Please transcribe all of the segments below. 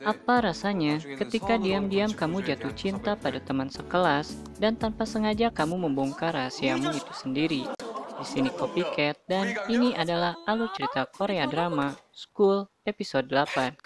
Apa rasanya ketika diam-diam kamu jatuh cinta pada teman sekelas dan tanpa sengaja kamu membongkar rahasiamu itu sendiri? Di sini Copycat dan ini adalah alur cerita Korea drama School episode 8.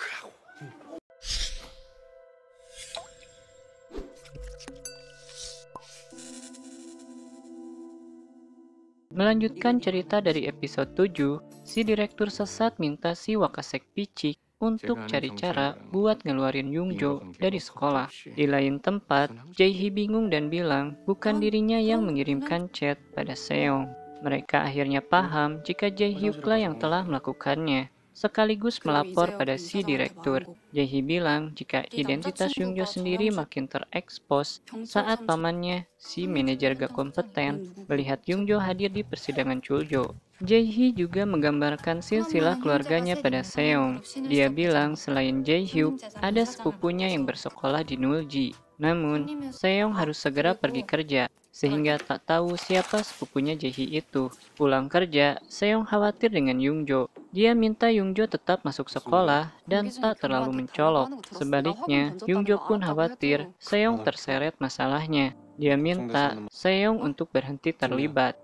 Melanjutkan cerita dari episode 7, si direktur sesat minta si Wakasek Picik untuk cari cara buat ngeluarin Jungjo dari sekolah. Di lain tempat, Jae Hee bingung dan bilang bukan dirinya yang mengirimkan chat pada Seong. Mereka akhirnya paham jika Jae Hee lah yang telah melakukannya, sekaligus melapor pada si direktur. Jae Hee bilang jika identitas Jungjo sendiri makin terekspos saat pamannya, si manajer gak kompeten, melihat Jungjo hadir di persidangan Cheol Jo. Jae Hee juga menggambarkan silsilah keluarganya pada Seong. Dia bilang selain Jae Hee, ada sepupunya yang bersekolah di Nulji. Namun, Seong harus segera pergi kerja, sehingga tak tahu siapa sepupunya Jae Hee itu. Pulang kerja, Seong khawatir dengan Jungjo. Dia minta Jungjo tetap masuk sekolah dan tak terlalu mencolok. Sebaliknya, Jungjo pun khawatir Seong terseret masalahnya. Dia minta Seong untuk berhenti terlibat.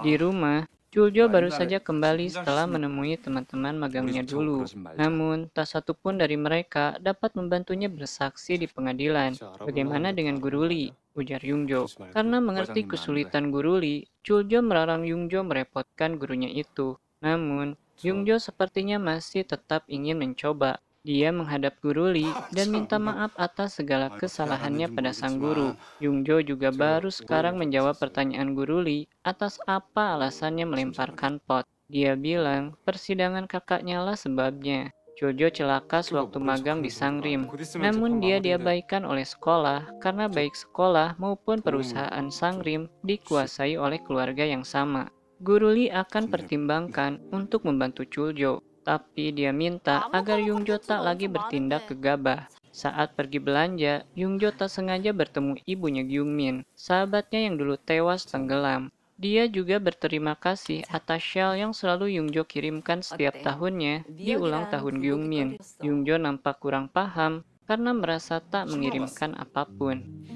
Di rumah, Jungjo baru saja kembali setelah menemui teman-teman magangnya dulu. Namun, tak satu pun dari mereka dapat membantunya bersaksi di pengadilan. Bagaimana dengan Guru Lee? Ujar Jungjo. Karena mengerti kesulitan Guru Lee, Jungjo melarang Jungjo merepotkan gurunya itu. Namun, Jungjo sepertinya masih tetap ingin mencoba. Dia menghadap Guru Lee dan minta maaf atas segala kesalahannya pada sang guru. Jungjo juga baru sekarang menjawab pertanyaan Guru Lee atas apa alasannya melemparkan pot. Dia bilang persidangan kakaknya lah sebabnya. Jungjo celaka sewaktu magang di Sangrim, namun dia diabaikan oleh sekolah karena baik sekolah maupun perusahaan Sangrim dikuasai oleh keluarga yang sama. Guru Lee akan pertimbangkan untuk membantu Jungjo. Tapi dia minta agar Jungjo tak lagi bertindak gegabah. Saat pergi belanja, Jungjo tak sengaja bertemu ibunya Kyung Min, sahabatnya yang dulu tewas tenggelam. Dia juga berterima kasih atas shawl yang selalu Jungjo kirimkan setiap tahunnya di ulang tahun Kyung Min. Jungjo nampak kurang paham karena merasa tak mengirimkan apapun.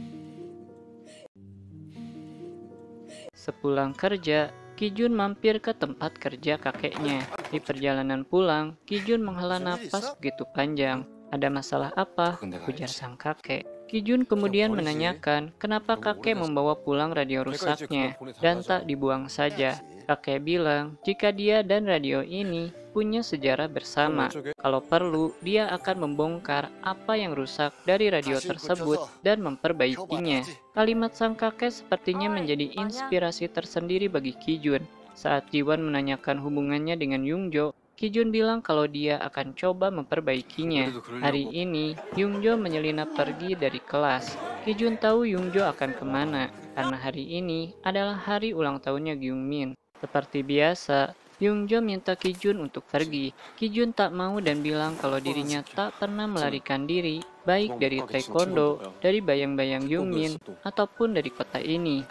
Sepulang kerja, Ki Joon mampir ke tempat kerja kakeknya. Di perjalanan pulang, Ki Joon menghela napas begitu panjang. Ada masalah apa? Ujar sang kakek. Ki Joon kemudian menanyakan kenapa kakek membawa pulang radio rusaknya dan tak dibuang saja. Kakek bilang jika dia dan radio ini punya sejarah bersama. Kalau perlu, dia akan membongkar apa yang rusak dari radio tersebut dan memperbaikinya. Kalimat sang kakek sepertinya menjadi inspirasi tersendiri bagi Ki Joon. Saat Ji Won menanyakan hubungannya dengan Jungjo, Ki Joon bilang kalau dia akan coba memperbaikinya. Hari ini, Jungjo menyelinap pergi dari kelas. Ki Joon tahu Jungjo akan kemana, karena hari ini adalah hari ulang tahunnya Kyung Min. Seperti biasa, Jungjo minta Ki Joon untuk pergi. Ki Joon tak mau dan bilang kalau dirinya tak pernah melarikan diri, baik dari taekwondo, dari bayang-bayang Kyung Min, ataupun dari kota ini.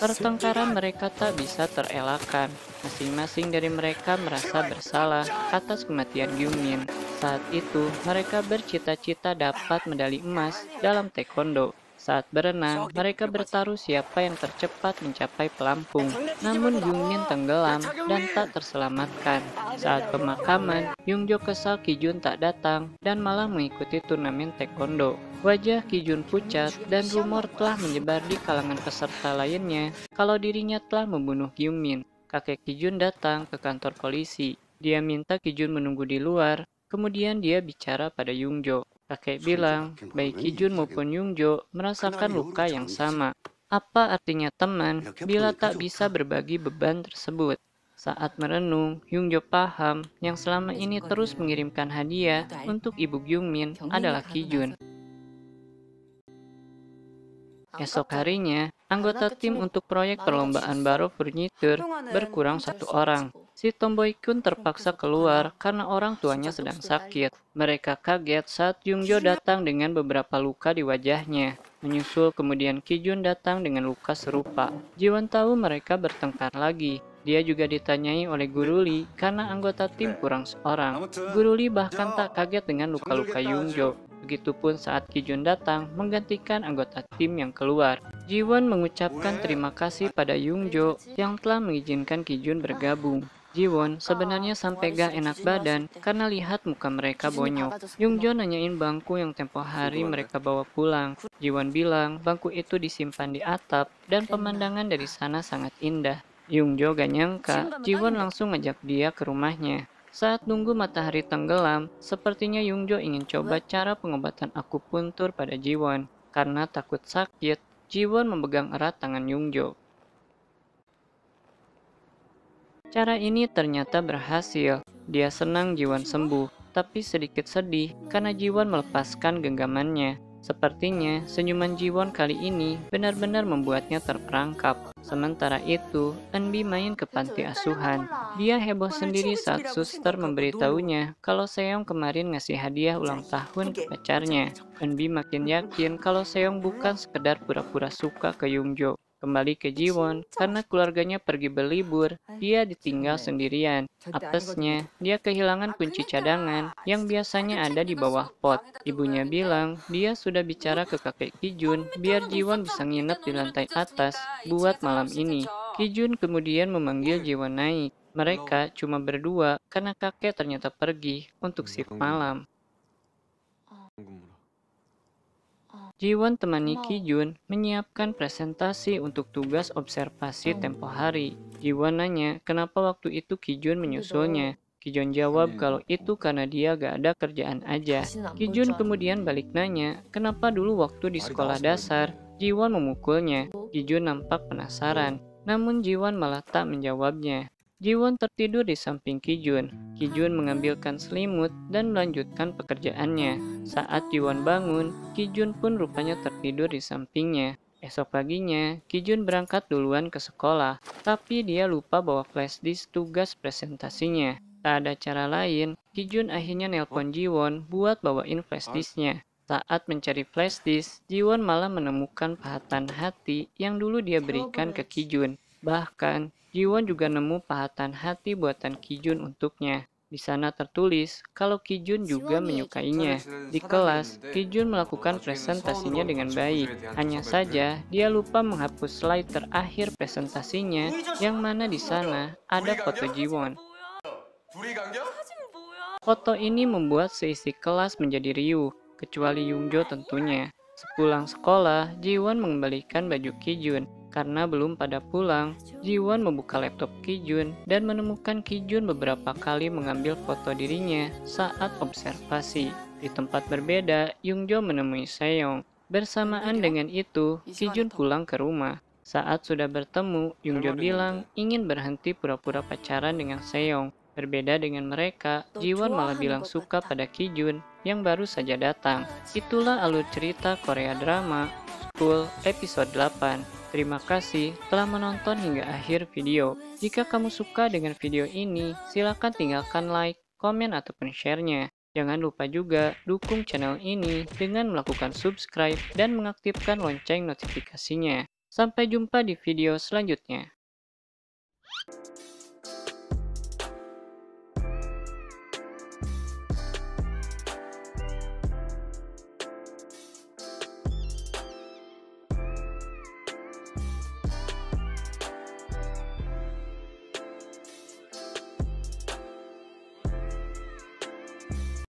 Pertengkaran mereka tak bisa terelakkan. Masing-masing dari mereka merasa bersalah atas kematian Kyung Min. Saat itu, mereka bercita-cita dapat medali emas dalam taekwondo. Saat berenang, mereka bertaruh siapa yang tercepat mencapai pelampung. Namun Kyung Min tenggelam dan tak terselamatkan. Saat pemakaman, Jungjo kesal Ki Joon tak datang dan malah mengikuti turnamen taekwondo. Wajah Ki Joon pucat dan rumor telah menyebar di kalangan peserta lainnya kalau dirinya telah membunuh Kyung Min. Kakek Ki Joon datang ke kantor polisi. Dia minta Ki Joon menunggu di luar, kemudian dia bicara pada Jungjo. Kakek bilang, baik Ki Joon maupun Jungjo merasakan luka yang sama. Apa artinya teman bila tak bisa berbagi beban tersebut? Saat merenung, Jungjo paham yang selama ini terus mengirimkan hadiah untuk ibu Kyung Min adalah Ki Joon. Esok harinya, anggota tim untuk proyek perlombaan baru furnitur berkurang satu orang. Si Tomboy Kun terpaksa keluar karena orang tuanya sedang sakit. Mereka kaget saat Jungjo datang dengan beberapa luka di wajahnya. Menyusul kemudian Ki Joon datang dengan luka serupa. Ji Won tahu mereka bertengkar lagi. Dia juga ditanyai oleh Guru Lee karena anggota tim kurang seorang. Guru Lee bahkan tak kaget dengan luka-luka Jungjo. Begitupun saat Ki Joon datang menggantikan anggota tim yang keluar. Ji Won mengucapkan terima kasih pada Jungjo yang telah mengizinkan Ki Joon bergabung. Ji Won sebenarnya sampai gak enak badan karena lihat muka mereka bonyok. Jungjo nanyain bangku yang tempo hari mereka bawa pulang. Ji Won bilang bangku itu disimpan di atap dan pemandangan dari sana sangat indah. Jungjo gak nyangka, Ji Won langsung ngajak dia ke rumahnya. Saat nunggu matahari tenggelam, sepertinya Jungjo ingin coba cara pengobatan akupuntur pada Ji Won. Karena takut sakit, Ji Won memegang erat tangan Jungjo. Cara ini ternyata berhasil. Dia senang Ji Won sembuh, tapi sedikit sedih karena Ji Won melepaskan genggamannya. Sepertinya senyuman Ji Won kali ini benar-benar membuatnya terperangkap. Sementara itu, Eunbi main ke panti asuhan. Dia heboh sendiri saat suster memberitahunya kalau Seo Yeong kemarin ngasih hadiah ulang tahun ke pacarnya. Eunbi makin yakin kalau Seo Yeong bukan sekedar pura-pura suka ke Jungjo. Kembali ke Ji Won, karena keluarganya pergi berlibur, dia ditinggal sendirian. Apesnya, dia kehilangan kunci cadangan yang biasanya ada di bawah pot. Ibunya bilang, dia sudah bicara ke kakek Ki Joon biar Ji Won bisa nginep di lantai atas buat malam ini. Ki Joon kemudian memanggil Ji Won naik. Mereka cuma berdua karena kakek ternyata pergi untuk shift malam. Ji Won temani Ki Joon menyiapkan presentasi untuk tugas observasi tempo hari. Ji Won nanya kenapa waktu itu Ki Joon menyusulnya. Ki Joon jawab kalau itu karena dia gak ada kerjaan aja. Ki Joon kemudian balik nanya kenapa dulu waktu di sekolah dasar Ji Won memukulnya. Ki Joon nampak penasaran, namun Ji Won malah tak menjawabnya. Ji Won tertidur di samping Ki Joon. Ki Joon mengambilkan selimut dan melanjutkan pekerjaannya. Saat Ji Won bangun, Ki Joon pun rupanya tertidur di sampingnya. Esok paginya, Ki Joon berangkat duluan ke sekolah, tapi dia lupa bawa flashdisk tugas presentasinya. Tak ada cara lain, Ki Joon akhirnya nelpon Ji Won buat bawain flashdisknya. Saat mencari flashdisk, Ji Won malah menemukan pahatan hati yang dulu dia berikan ke Ki Joon. Bahkan, Ji Won juga nemu pahatan hati buatan Ki Joon untuknya. Di sana tertulis kalau Ki Joon juga menyukainya. Di kelas, Ki Joon melakukan presentasinya dengan baik. Hanya saja, dia lupa menghapus slide terakhir presentasinya yang mana di sana ada foto Ji Won. Foto ini membuat seisi kelas menjadi riuh, kecuali Jungjo tentunya. Sepulang sekolah, Ji Won mengembalikan baju Ki Joon. Karena belum pada pulang, Ji Won membuka laptop Ki Joon dan menemukan Ki Joon beberapa kali mengambil foto dirinya saat observasi. Di tempat berbeda, Jungjo menemui Seo Yeong. Bersamaan dengan itu, Ki Joon pulang ke rumah. Saat sudah bertemu, Jungjo bilang ingin berhenti pura-pura pacaran dengan Seo Yeong. Berbeda dengan mereka, Ji Won malah bilang suka pada Ki Joon yang baru saja datang. Itulah alur cerita Korea drama School episode 8. Terima kasih telah menonton hingga akhir video. Jika kamu suka dengan video ini, silakan tinggalkan like, komen, ataupun share-nya. Jangan lupa juga dukung channel ini dengan melakukan subscribe dan mengaktifkan lonceng notifikasinya. Sampai jumpa di video selanjutnya.